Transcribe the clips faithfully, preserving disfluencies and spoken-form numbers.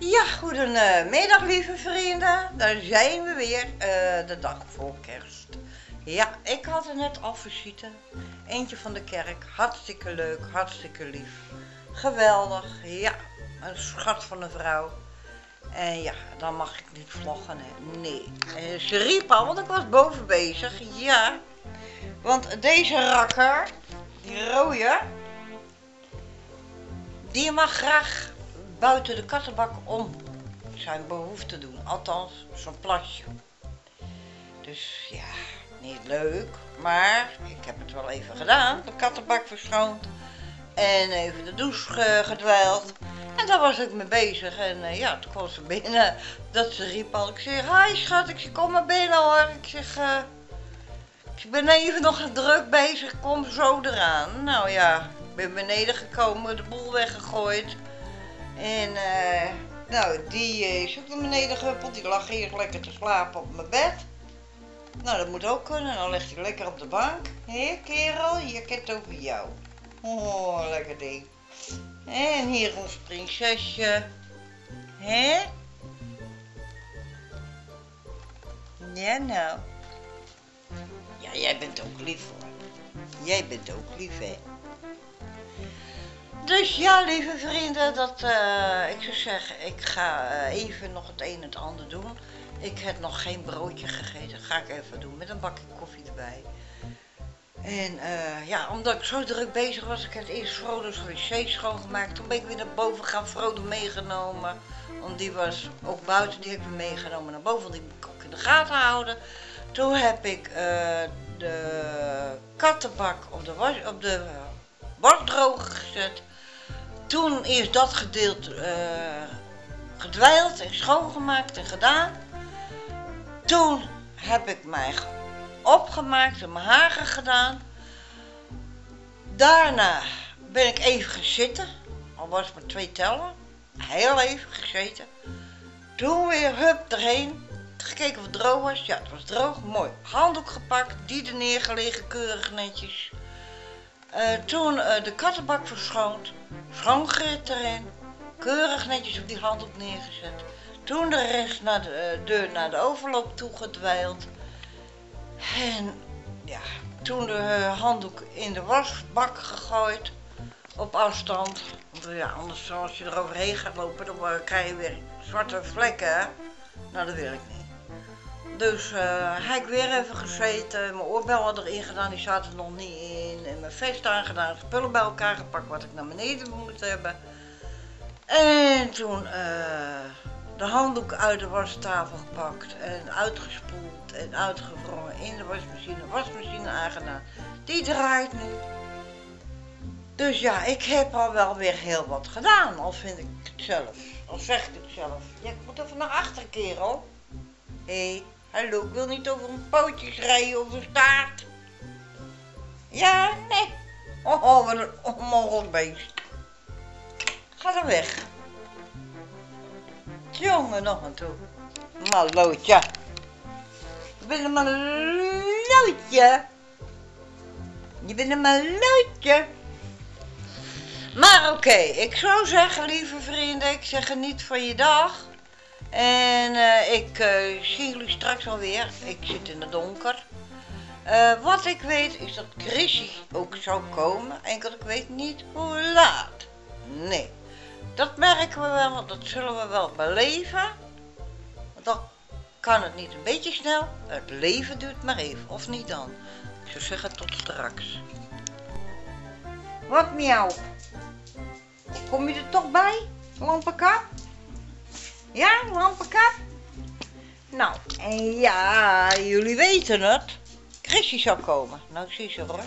Ja, goedemiddag lieve vrienden. Daar zijn we weer, uh, de dag voor kerst. Ja, ik had er net al visite. Eentje van de kerk, hartstikke leuk, hartstikke lief. Geweldig, ja, een schat van een vrouw. En ja, dan mag ik niet vloggen, hè. Nee. En ze riep al, want ik was boven bezig, ja. Want deze rakker, die rode, die mag graag buiten de kattenbak om zijn behoefte doen, althans zo'n plasje. Dus ja, niet leuk, maar ik heb het wel even gedaan. De kattenbak verschoond en even de douche gedweild. En daar was ik mee bezig en uh, ja, toen kwam ze binnen, dat ze riep al. Ik zeg, hi schat, ik zeg, kom maar binnen hoor. Ik zeg, uh, ik ben even nog druk bezig, kom zo eraan. Nou ja, ik ben beneden gekomen, de boel weggegooid. En uh, nou, die is ook naar beneden gehuppeld, die lag hier lekker te slapen op mijn bed. Nou, dat moet ook kunnen, dan ligt hij lekker op de bank. Hé kerel, je kent over jou. Oh, lekker ding. En hier ons prinsesje. Hé? Ja nou. Ja, jij bent ook lief hoor. Jij bent ook lief hè. Dus ja, lieve vrienden, dat, uh, ik zou zeggen, ik ga uh, even nog het een en het ander doen. Ik heb nog geen broodje gegeten, dat ga ik even doen met een bakje koffie erbij. En uh, ja, omdat ik zo druk bezig was, ik heb eerst Frodo's wc schoongemaakt. Toen ben ik weer naar boven gegaan, Frodo meegenomen. Want die was ook buiten, die heb ik meegenomen naar boven, want die moet ik ook in de gaten houden. Toen heb ik uh, de kattenbak op de, was, op de uh, wasdroger gezet. Toen is dat gedeelte uh, gedweild en schoongemaakt en gedaan. Toen heb ik mij opgemaakt en mijn haren gedaan. Daarna ben ik even gaan zitten, al was het maar twee tellen. Heel even gezeten. Toen weer hup erheen, gekeken of het droog was. Ja, het was droog, mooi. Handdoek gepakt, die er neergelegen, keurig netjes. Uh, toen uh, de kattenbak verschoond, schoongrit erin, keurig netjes op die handdoek neergezet. Toen de rest naar de uh, deur naar de overloop toe gedweild. En ja, toen de uh, handdoek in de wasbak gegooid, op afstand. Want ja, anders als je er overheen gaat lopen, dan uh, krijg je weer zwarte vlekken. Hè? Nou, dat wil ik niet. Dus uh, heb ik weer even gezeten, mijn oorbellen erin gedaan, die zaten er nog niet in. En mijn vest aangedaan, spullen bij elkaar gepakt wat ik naar beneden moet hebben. En toen uh, de handdoek uit de wastafel gepakt en uitgespoeld en uitgewrongen in de wasmachine, wasmachine aangedaan. Die draait nu. Dus ja, ik heb al wel weer heel wat gedaan, al vind ik het zelf. Al zeg ik het zelf. Ja, ik moet even naar achter, kerel. Hé, hey, hallo, ik wil niet over een pootjes rijden of een staart. Ja, nee. Oh, oh wat een onmogelijk beest. Ga dan weg. Jongen, nog een toe. Malootje. Je bent een malootje. Je bent een malootje. Maar oké, okay, ik zou zeggen, lieve vrienden, ik zeg geniet van je dag. En uh, ik uh, zie jullie straks alweer. Ik zit in het donker. Uh, wat ik weet is dat Chrissie ook zou komen. Enkel ik weet niet hoe laat. Nee. Dat merken we wel. Dat zullen we wel beleven. Want dan kan het niet een beetje snel. Het leven duurt maar even. Of niet dan. Ik zou zeggen tot straks. Wat miauw. Kom je er toch bij? Lampenkap? Ja, Lampenkap? Nou, en ja, jullie weten het. Chrissie zou komen. Nou, ik zie ze hoor.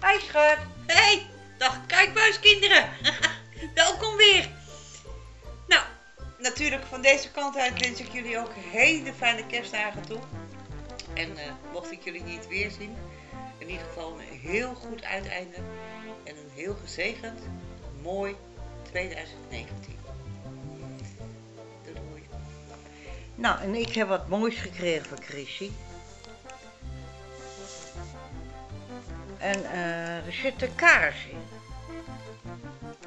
Hoi, schat. Hey, dag kijkbuiskinderen. Welkom weer. Nou, natuurlijk van deze kant uit wens ik jullie ook hele fijne kerstdagen toe. En uh, mocht ik jullie niet weer zien, in ieder geval een heel goed uiteinde. En een heel gezegend, mooi twintig negentien. Nou, en ik heb wat moois gekregen van Chrissie. En uh, er zitten kaarsen in.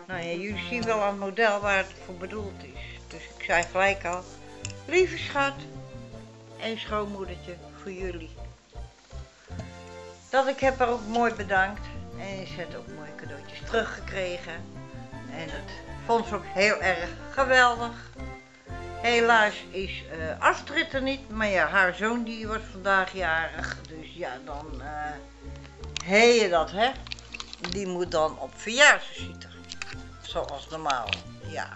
Nou ja, jullie zien wel een model waar het voor bedoeld is. Dus ik zei gelijk al, lieve schat en schoonmoedertje voor jullie. Dat ik heb haar ook mooi bedankt en ze heeft ook mooie cadeautjes teruggekregen. En dat vond ze ook heel erg geweldig. Helaas is uh, Astrid er niet, maar ja, haar zoon die wordt vandaag jarig. Dus ja, dan uh, heet je dat, hè. Die moet dan op verjaarsvisite, zoals normaal, ja.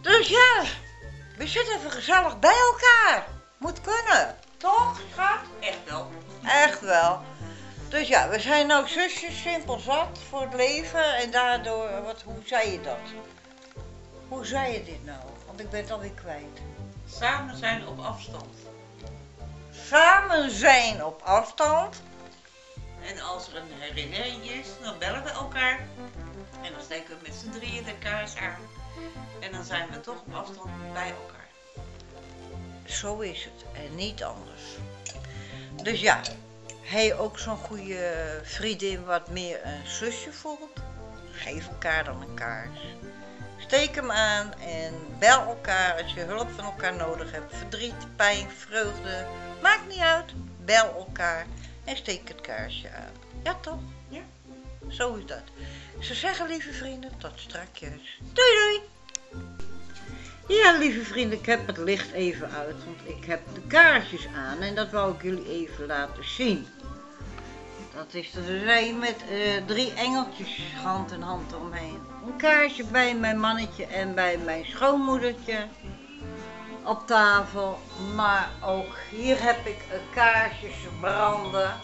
Dus ja, we zitten even gezellig bij elkaar. Moet kunnen, toch schat? Echt wel. Echt wel. Dus ja, we zijn nou zusjes simpel zat voor het leven en daardoor, wat, hoe zei je dat? Hoe zei je dit nou? Want ik ben het alweer kwijt. Samen zijn op afstand. Samen zijn op afstand. En als er een herinnering is, dan bellen we elkaar. En dan steken we met z'n drieën de kaars aan. En dan zijn we toch op afstand bij elkaar. Zo is het. En niet anders. Dus ja, hij ook zo'n goede vriendin wat meer een zusje voelt. Geef elkaar dan een kaars. Steek hem aan en bel elkaar als je hulp van elkaar nodig hebt. Verdriet, pijn, vreugde, maakt niet uit. Bel elkaar en steek het kaarsje aan. Ja toch? Ja. Zo is dat. Ze zeggen, lieve vrienden, tot strakjes. Doei doei! Ja, lieve vrienden, ik heb het licht even uit, want ik heb de kaarsjes aan en dat wou ik jullie even laten zien. Dat is er zijn met uh, drie engeltjes hand in hand omheen. Een kaarsje bij mijn mannetje en bij mijn schoonmoedertje op tafel. Maar ook hier heb ik kaarsjes branden.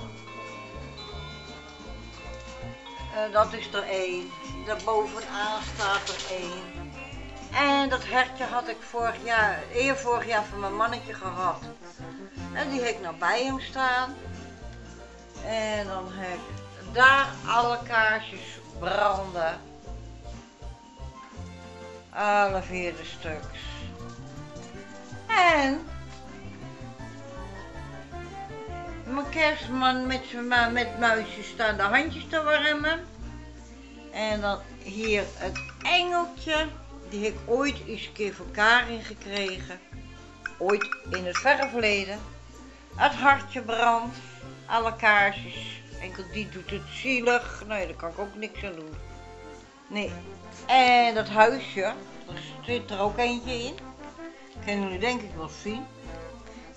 Uh, dat is er één. Daarbovenaan staat er één. En dat hertje had ik vorig jaar, eer vorig jaar van mijn mannetje gehad. En die heb ik nou bij hem staan. En dan heb ik daar alle kaarsjes branden. Alle vier de stuks. En mijn kerstman met zijn met muisjes staan de handjes te warmen. En dan hier het engeltje. Die heb ik ooit eens een keer voor Karin gekregen. Ooit in het verre verleden. Het hartje brandt. Alle kaarsjes. Enkel die doet het zielig. Nee, daar kan ik ook niks aan doen. Nee. En dat huisje. Er zit er ook eentje in. Dat kunnen jullie denk ik wel zien.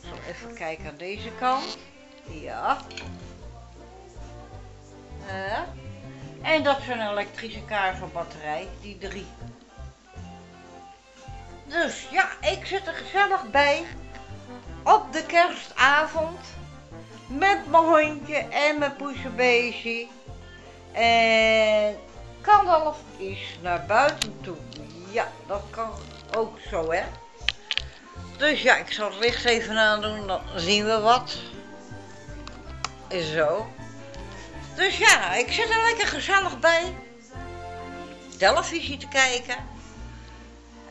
Ik zal even kijken aan deze kant. Ja. Uh. En dat is een elektrische kaars op batterij. Die drie. Dus ja, ik zit er gezellig bij op de kerstavond met mijn hondje en mijn poesebeestje en Kandalf is naar buiten toe. Ja, dat kan ook zo, hè. Dus ja, ik zal het licht even aandoen, dan zien we wat. Zo. Dus ja, ik zit er lekker gezellig bij televisie te kijken.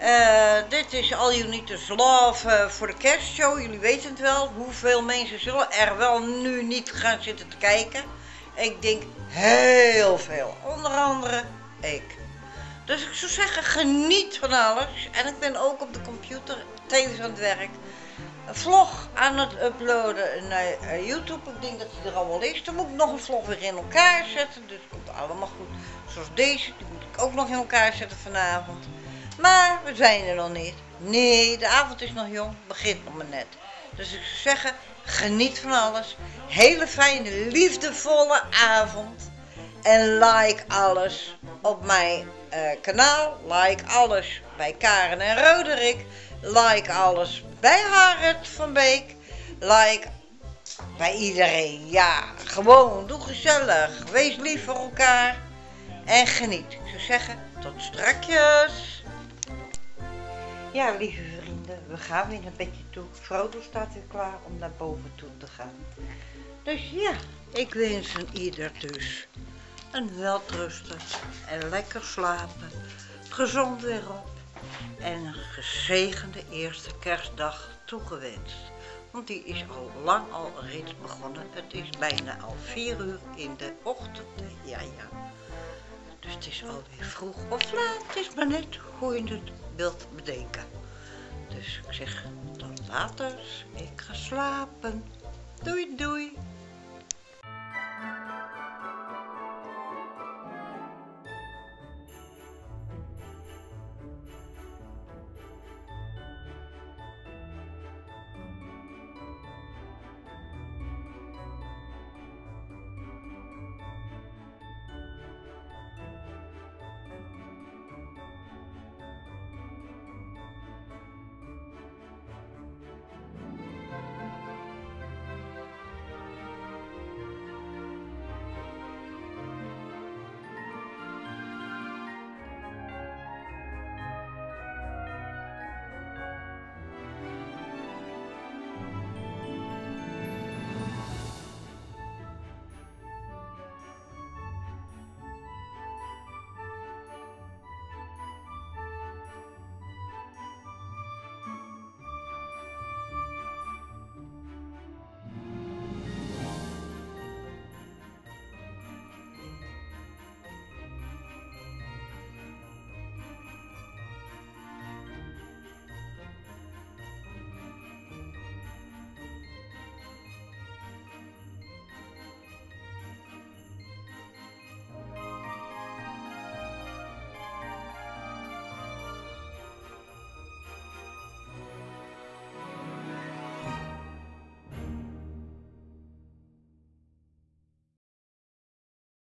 Uh, dit is All You Need Is Love uh, voor de kerstshow. Jullie weten het wel. Hoeveel mensen zullen er wel nu niet gaan zitten te kijken? Ik denk heel veel. Onder andere ik. Dus ik zou zeggen, geniet van alles. En ik ben ook op de computer tevens aan het werk. Een vlog aan het uploaden naar YouTube. Ik denk dat die er al wel is. Dan moet ik nog een vlog weer in elkaar zetten. Dus het komt allemaal goed. Zoals deze. Die moet ik ook nog in elkaar zetten vanavond. Maar we zijn er nog niet. Nee, de avond is nog jong, begint nog maar net. Dus ik zou zeggen, geniet van alles. Hele fijne, liefdevolle avond. En like alles op mijn uh, kanaal. Like alles bij Karen en Roderick. Like alles bij Harald van Beek. Like bij iedereen. Ja, gewoon, doe gezellig. Wees lief voor elkaar. En geniet. Ik zou zeggen, tot strakjes. Ja, lieve vrienden, we gaan weer naar bedje toe. Frodo staat weer klaar om naar boven toe te gaan. Dus ja, ik wens een ieder dus een welterusten en lekker slapen. Gezond weer op en een gezegende eerste kerstdag toegewenst. Want die is al lang al reeds begonnen. Het is bijna al vier uur in de ochtend. Ja, ja. Dus het is alweer vroeg of laat. Het is maar net hoe je het wilt bedenken. Dus ik zeg dan later. Ik ga slapen. Doei, doei.